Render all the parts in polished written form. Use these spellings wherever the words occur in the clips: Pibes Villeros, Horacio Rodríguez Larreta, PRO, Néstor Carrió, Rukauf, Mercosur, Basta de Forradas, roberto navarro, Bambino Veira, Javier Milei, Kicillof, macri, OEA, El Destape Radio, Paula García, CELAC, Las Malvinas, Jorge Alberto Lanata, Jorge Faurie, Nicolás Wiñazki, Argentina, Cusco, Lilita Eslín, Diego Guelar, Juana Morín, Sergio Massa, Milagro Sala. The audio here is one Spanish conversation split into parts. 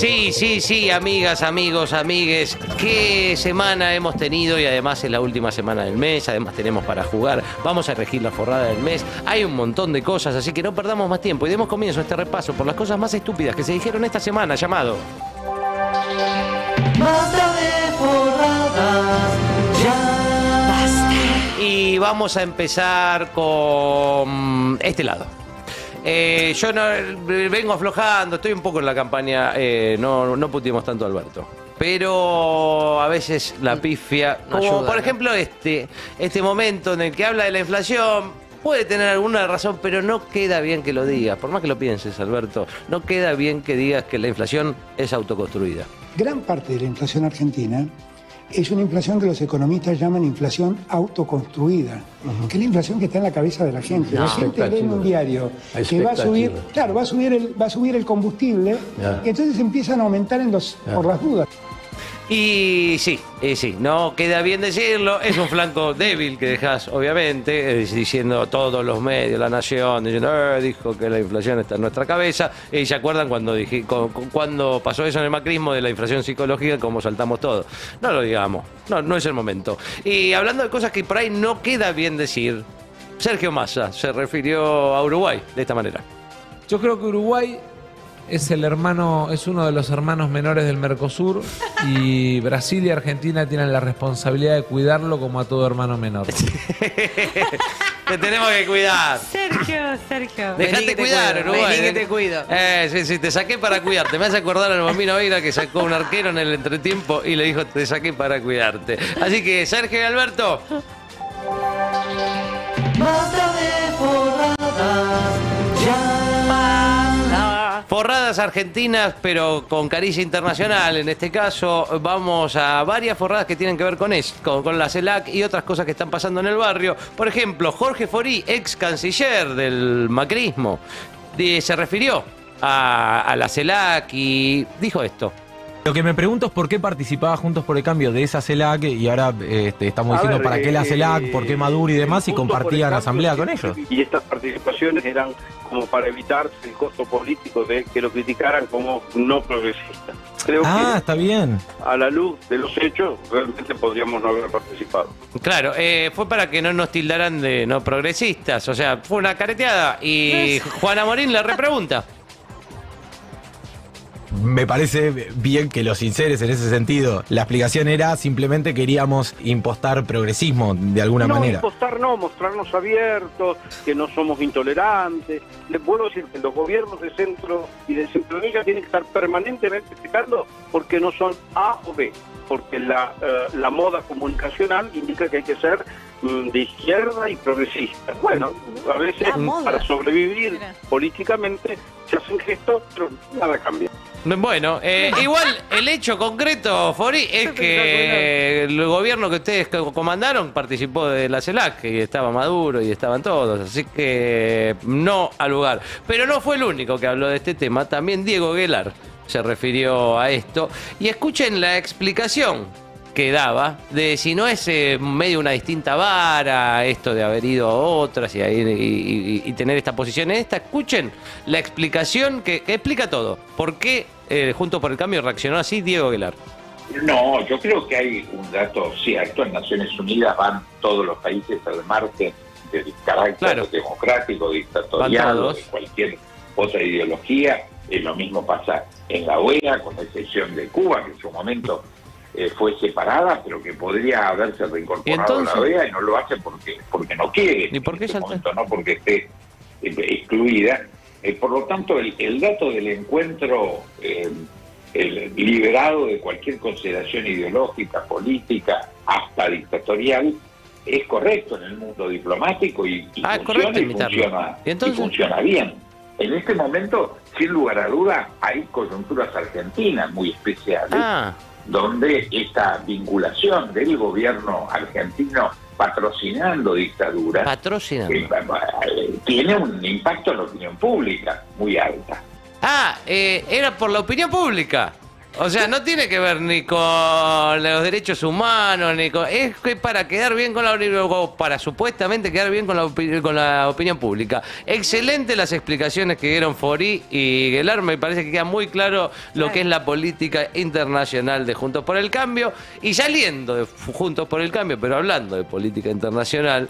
Sí, amigas, amigos, amigues, qué semana hemos tenido y además es la última semana del mes, además tenemos para jugar, vamos a elegir la forrada del mes, hay un montón de cosas, así que no perdamos más tiempo y demos comienzo a este repaso por las cosas más estúpidas que se dijeron esta semana, llamado Basta de Forradas, ya basta. Y vamos a empezar con este lado. Yo no, vengo aflojando, estoy un poco en la campaña, no putimos tanto a Alberto. Pero a veces la pifia, no como ayuda, por ejemplo este momento en el que habla de la inflación, puede tener alguna razón, pero no queda bien que lo digas, por más que lo pienses, Alberto, no queda bien que digas que la inflación es autoconstruida. Gran parte de la inflación argentina es una inflación que los economistas llaman inflación autoconstruida, que es la inflación que está en la cabeza de la gente. No, la gente lee en un diario que va a subir el combustible, y entonces empiezan a aumentar por las dudas. Y sí, no queda bien decirlo, es un flanco débil que dejas, obviamente, diciendo todos los medios, La Nación, diciendo, dijo que la inflación está en nuestra cabeza, y se acuerdan cuando pasó eso en el macrismo de la inflación psicológica, como saltamos todo. No lo digamos, no es el momento. Y hablando de cosas que por ahí no queda bien decir, Sergio Massa se refirió a Uruguay de esta manera. Yo creo que Uruguay es uno de los hermanos menores del Mercosur y Brasil y Argentina tienen la responsabilidad de cuidarlo como a todo hermano menor. Te tenemos que cuidar. Sergio. Dejate cuidar, Uruguay. Vení que te cuido. Sí, te saqué para cuidarte. Me hace acordar al Bambino Veira que sacó un arquero en el entretiempo y le dijo, te saqué para cuidarte. Así que, Sergio y Alberto. Basta de forradas, ya. Forradas argentinas, pero con caricia internacional. En este caso, vamos a varias forradas que tienen que ver con la CELAC y otras cosas que están pasando en el barrio. Por ejemplo, Jorge Faurie, ex canciller del macrismo, se refirió a la CELAC y dijo esto. Lo que me pregunto es por qué participaba Juntos por el Cambio de esa CELAC y ahora estamos diciendo para qué la CELAC, por qué Maduro y demás, y compartían asamblea con ellos. Y estas participaciones eran como para evitar el costo político de que lo criticaran como no progresista. Creo que está bien. A la luz de los hechos, realmente podríamos no haber participado. Claro, fue para que no nos tildaran de no progresistas, o sea, fue una careteada y Juana Morín le repregunta. Me parece bien que los sinceres en ese sentido. La explicación era simplemente queríamos impostar progresismo de alguna manera. No, impostar no, mostrarnos abiertos, que no somos intolerantes. Les puedo decir que los gobiernos de centro y de centroderecha tienen que estar permanentemente explicando porque no son A o B. Porque la moda comunicacional indica que hay que ser de izquierda y progresista. Bueno, a veces para sobrevivir políticamente se hacen gestos, pero nada cambia. Bueno, igual el hecho concreto, Faurie, es que el gobierno que ustedes comandaron participó de la CELAC y estaba Maduro y estaban todos, así que no al lugar. Pero no fue el único que habló de este tema, también Diego Guelar se refirió a esto y escuchen la explicación que daba, de si no es medio una distinta vara, esto de haber ido a otras y tener esta posición en esta, escuchen la explicación que explica todo. ¿Por qué Juntos por el Cambio reaccionó así Diego Guelar? No, yo creo que hay un dato cierto, en Naciones Unidas van todos los países al margen del carácter democrático, dictatorial, de cualquier otra ideología, lo mismo pasa en la OEA, con la excepción de Cuba, que en su momento fue separada, pero que podría haberse reincorporado a la OEA y no lo hace porque no quiere. ¿Y por qué en momento, no porque esté excluida? Por lo tanto, el dato del encuentro liberado de cualquier consideración ideológica, política, hasta dictatorial, es correcto en el mundo diplomático y funciona bien. En este momento, sin lugar a duda, hay coyunturas argentinas muy especiales. Donde esta vinculación del gobierno argentino patrocinando dictaduras tiene un impacto en la opinión pública muy alta. Era por la opinión pública. O sea, no tiene que ver ni con los derechos humanos, ni con... Es que para quedar bien con la... Para supuestamente quedar bien con la opinión pública. Excelente las explicaciones que dieron Faurie y Guelar. Me parece que queda muy claro lo que es la política internacional de Juntos por el Cambio. Y saliendo de Juntos por el Cambio, pero hablando de política internacional,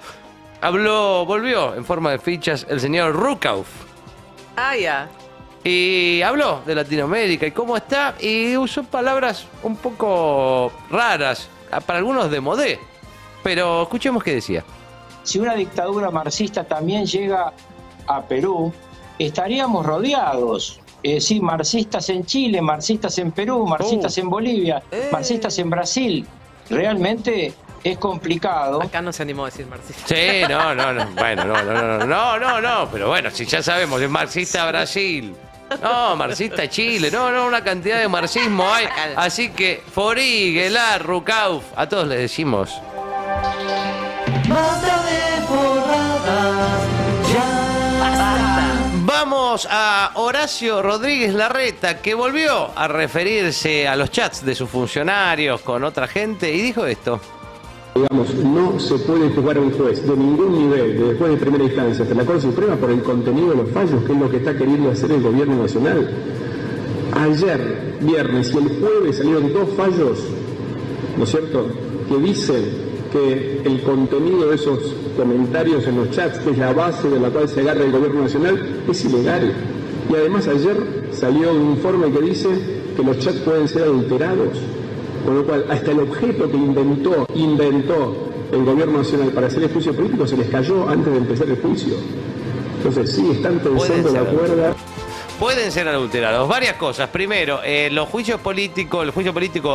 volvió en forma de fichas el señor Rukauf. Ah, ya. Yeah. Y habló de Latinoamérica y cómo está, y usó palabras un poco raras, para algunos de modé, pero escuchemos qué decía. Si una dictadura marxista también llega a Perú, estaríamos rodeados. Es decir, marxistas en Chile, marxistas en Perú, marxistas en Bolivia, marxistas en Brasil. Realmente... es complicado. Acá no se animó a decir marxista. Sí, no. Bueno, no. Pero bueno, si ya sabemos, es marxista Brasil. No, marxista Chile. No, una cantidad de marxismo hay. Así que, Faurie, Guelar, Rukauf, a todos les decimos. Basta de forradas, ya basta. Vamos a Horacio Rodríguez Larreta, que volvió a referirse a los chats de sus funcionarios con otra gente y dijo esto. Digamos, no se puede juzgar a un juez de ningún nivel, desde juez de primera instancia hasta la Corte Suprema, por el contenido de los fallos, que es lo que está queriendo hacer el gobierno nacional. Ayer, viernes y el jueves salieron dos fallos, ¿no es cierto?, que dicen que el contenido de esos comentarios en los chats, que es la base de la cual se agarra el gobierno nacional, es ilegal. Y además ayer salió un informe que dice que los chats pueden ser adulterados. Con lo cual, hasta el objeto que inventó el gobierno nacional para hacer el juicio político se les cayó antes de empezar el juicio. Entonces, sí, están tensando la cuerda. Pueden ser adulterados. Varias cosas. Primero, el juicio político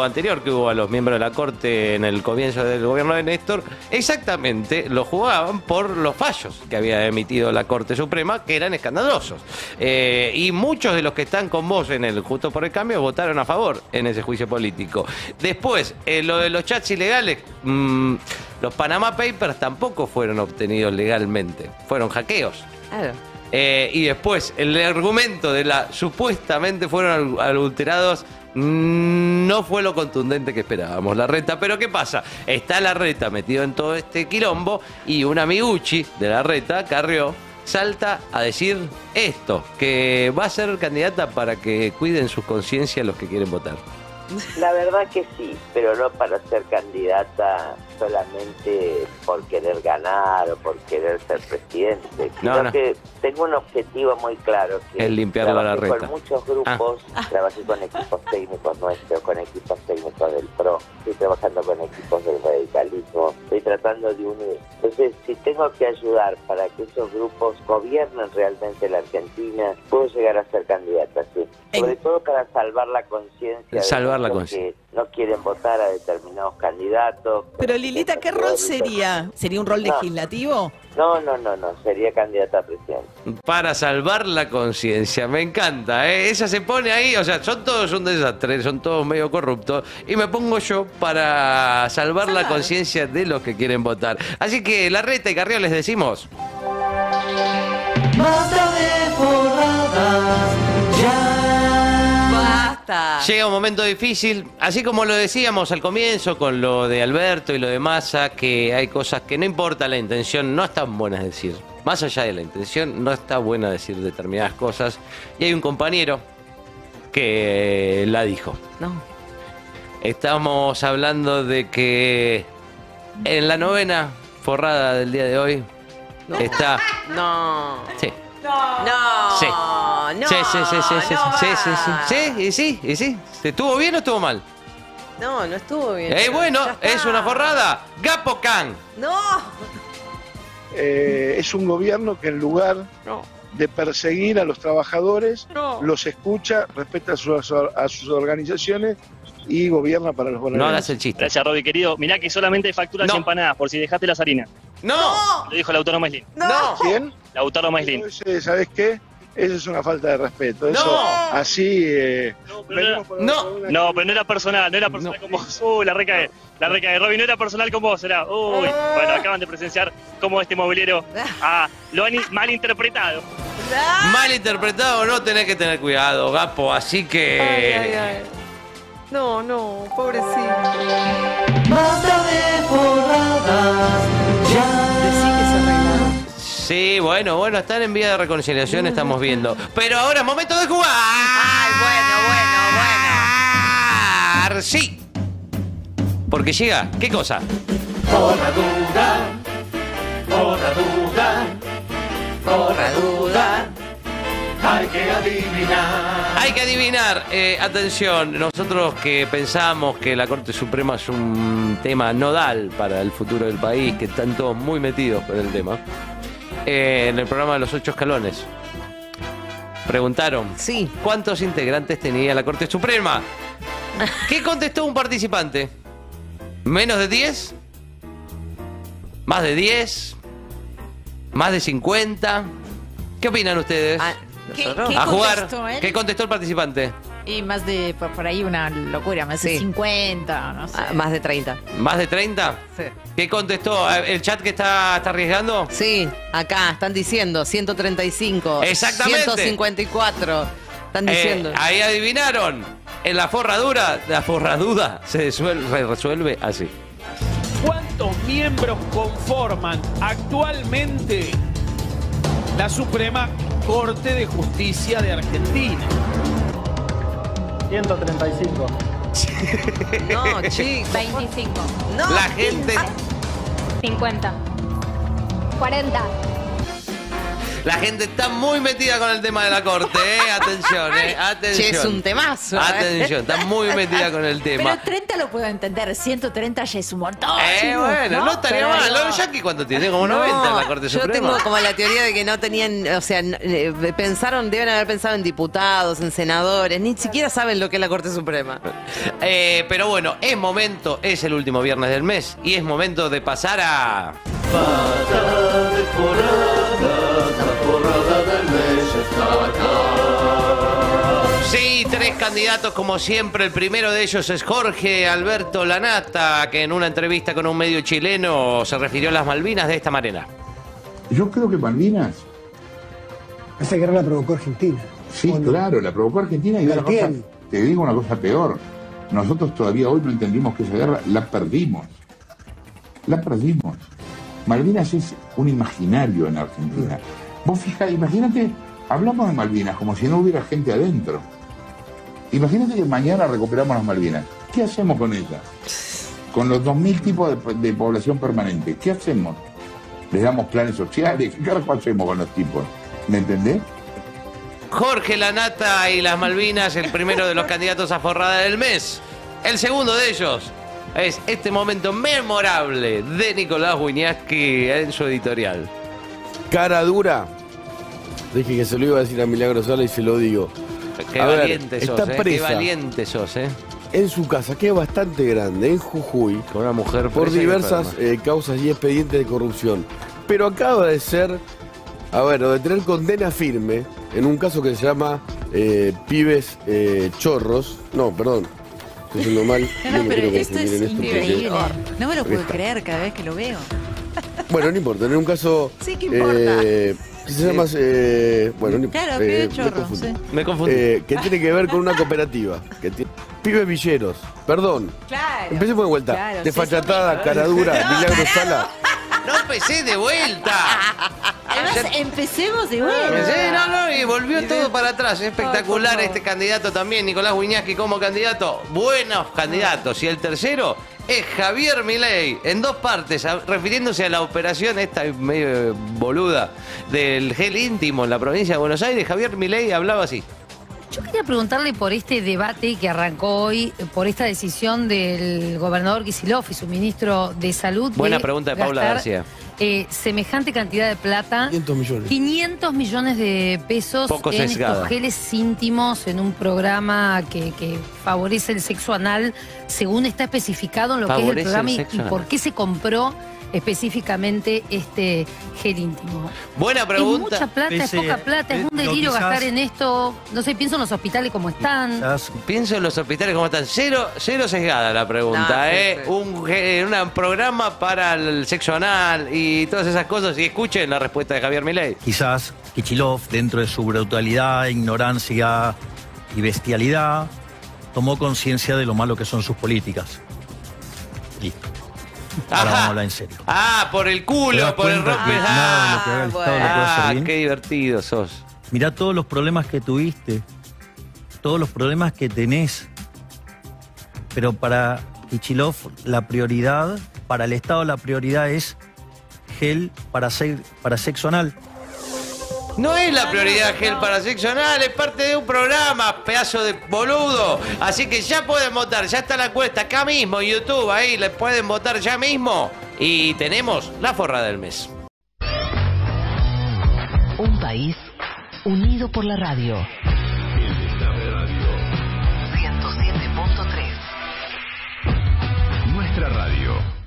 anterior que hubo a los miembros de la Corte en el comienzo del gobierno de Néstor, exactamente lo jugaban por los fallos que había emitido la Corte Suprema, que eran escandalosos. Y muchos de los que están con vos en el Justo por el Cambio votaron a favor en ese juicio político. Después, lo de los chats ilegales, los Panama Papers tampoco fueron obtenidos legalmente. Fueron hackeos. Claro. Y después, el argumento de la supuestamente fueron adulterados no fue lo contundente que esperábamos, Larreta. Pero ¿qué pasa? Está Larreta metido en todo este quilombo y un amiguchi de Larreta, Carrió, salta a decir esto, que va a ser candidata para que cuiden sus conciencias los que quieren votar. La verdad que sí, pero no para ser candidata solamente por querer ganar o por querer ser presidente. Sino que tengo un objetivo muy claro. Que es limpiar la reta. Con muchos grupos, trabajé con equipos técnicos nuestros, con equipos técnicos del PRO, estoy trabajando con equipos del radicalismo, estoy tratando de unir. Entonces, si tengo que ayudar para que esos grupos gobiernen realmente la Argentina, puedo llegar a ser candidata, sí. Sobre todo para salvar la conciencia. Salvar la conciencia. No quieren votar a determinados candidatos. Pero Lilita, ¿qué rol sería? ¿Sería un rol legislativo? No, sería candidata a presidente. Para salvar la conciencia, me encanta, ¿eh? Esa se pone ahí, o sea, son todos un desastre, son todos medio corruptos, y me pongo yo para salvar la conciencia de los que quieren votar. Así que Larreta y Carrió les decimos... Basta de forradas, ya basta. Llega un momento difícil, así como lo decíamos al comienzo con lo de Alberto y lo de Massa, que hay cosas que no importa la intención, no están buenas decir. Más allá de la intención, no está buena decir determinadas cosas. Y hay un compañero que la dijo. No. Estamos hablando de que en la novena forrada del día de hoy... No. Está. No. Sí. No. Sí. No. Sí. ¿Estuvo bien o estuvo mal? No estuvo bien. Bueno, es una forrada. Gapocan. No. Es un gobierno que en lugar de perseguir a los trabajadores, los escucha, respeta a sus organizaciones y gobierna para los bonaerenses. No hagas el chiste. Gracias, Roby, querido. Mirá que solamente hay facturas y empanadas, por si dejaste las harinas. ¡No! Lo dijo la autónoma Eslín. ¡No! ¿Quién? La autónoma Eslín. ¿Sabés qué? Eso es una falta de respeto. Eso, así... pero no era personal, con vos. La recae, Roby, no era personal con vos, era... Bueno, acaban de presenciar cómo este mobiliero lo han malinterpretado. Malinterpretado, no tenés que tener cuidado, Gapo, así que... Ay. No, no, pobrecito. Basta de forradas, ya. Sí, bueno, están en vía de reconciliación, estamos viendo. Pero ahora, momento de jugar. Ay, bueno. Sí. Porque llega, ¿qué cosa? Forradura, forradura, forradura. Hay que adivinar. Hay que adivinar. Atención, nosotros que pensamos que la Corte Suprema es un tema nodal para el futuro del país, que están todos muy metidos con el tema, en el programa de los 8 escalones, preguntaron, sí, ¿cuántos integrantes tenía la Corte Suprema? ¿Qué contestó un participante? ¿Menos de 10? ¿Más de 10? ¿Más de 50? ¿Qué opinan ustedes? ¿Qué a jugar contestó él? ¿Qué contestó el participante? Y más de, por ahí una locura, más de 50, no sé. Ah, más de 30. ¿Más de 30? Sí. ¿Qué contestó? ¿El chat que está arriesgando? Sí, acá están diciendo 135. Exactamente. 154. Están diciendo. Ahí adivinaron. En la forradura, la forraduda se resuelve así. ¿Cuántos miembros conforman actualmente la Suprema Corte de Justicia de Argentina? 135. No, chicos. 25. No, la gente... 50. 40. La gente está muy metida con el tema de la Corte, ¿eh? Atención, ¿eh? Atención. Che, es un temazo. Atención, está muy metida con el tema. Pero 30 lo puedo entender, 130 ya es un montón. Bueno, no estaría mal. Pero... Jackie, ¿cuánto tiene? Como 90 en la Corte Suprema. Yo tengo como la teoría de que no tenían, o sea, pensaron, deben haber pensado en diputados, en senadores, ni siquiera saben lo que es la Corte Suprema. Pero bueno, es momento, es el último viernes del mes, y es momento de pasar a... Basta de forradas, la forrada del mes está acá. Sí, 3 candidatos como siempre. El primero de ellos es Jorge Alberto Lanata, que en una entrevista con un medio chileno se refirió a las Malvinas de esta manera. Yo creo que Malvinas... Esa guerra la provocó Argentina. Sí, claro, la provocó Argentina y la cosa, te digo una cosa peor. Nosotros todavía hoy no entendimos que esa guerra la perdimos. La perdimos. Malvinas es un imaginario en Argentina. Vos fijá, imagínate, hablamos de Malvinas como si no hubiera gente adentro. Imagínate que mañana recuperamos las Malvinas. ¿Qué hacemos con ellas? Con los 2000 tipos de población permanente, ¿qué hacemos? ¿Les damos planes sociales? ¿Qué carajo hacemos con los tipos? ¿Me entendés? Jorge Lanata y las Malvinas, el primero de los candidatos a forrada del mes. El segundo de ellos... es este momento memorable de Nicolás Wiñazki en su editorial. Cara dura. Dije que se lo iba a decir a Milagro Sala y se lo digo. Qué valiente sos, está presa. Qué valiente sos, en su casa, que es bastante grande, en Jujuy. Con una mujer presa por diversas causas y expedientes de corrupción. Pero acaba de ser, de tener condena firme en un caso que se llama Pibes Chorros. No, perdón. Mal. No, pero esto es increíble. No me lo puedo creer cada vez que lo veo. Bueno, no importa. En un caso... Sí, que importa. Se llama... bueno, claro, me confundí. Que tiene que ver con una cooperativa. Pibes Villeros. Perdón. Claro. Empecemos de vuelta. Claro, desfachatada, cara dura, Milagro Sala. ¡No empecé de vuelta! Además, empecemos de vuelta. Sí, y volvió todo para atrás. Espectacular este candidato también, Nicolás Wiñazki como candidato. Buenos candidatos. Y el tercero es Javier Milei, en 2 partes, refiriéndose a la operación esta medio boluda del gel íntimo en la provincia de Buenos Aires. Javier Milei hablaba así. Yo quería preguntarle por este debate que arrancó hoy, por esta decisión del gobernador Kicillof y su ministro de Salud. Buena pregunta de Paula García. Semejante cantidad de plata. 500 millones. 500 millones de pesos en estos geles íntimos, en un programa que favorece el sexo anal, según está especificado en lo que es el programa y por qué se compró específicamente este gel íntimo. Buena pregunta. Es mucha plata, es poca plata, es un delirio gastar en esto. No sé, pienso en los hospitales como están. Pienso en los hospitales como están. Cero sesgada la pregunta. Un programa para el sexo anal y todas esas cosas. Y escuchen la respuesta de Javier Milei. Quizás Kicillof, dentro de su brutalidad, ignorancia y bestialidad, tomó conciencia de lo malo que son sus políticas. Listo. Ajá. Ahora vamos a hablar en serio. Ah, por el culo, por el rompe. Ah, bueno, qué divertido sos. Mirá todos los problemas que tuviste, todos los problemas que tenés. Pero para Kicillof la prioridad, para el Estado la prioridad es gel para sexo anal. No es la prioridad gel para sexo anal, es parte de un programa, pedazo de boludo. Así que ya pueden votar, ya está la encuesta acá mismo en YouTube, ahí les pueden votar ya mismo. Y tenemos la forrada del mes. Un país unido por la radio. El Destape Radio. 107.3. Nuestra radio.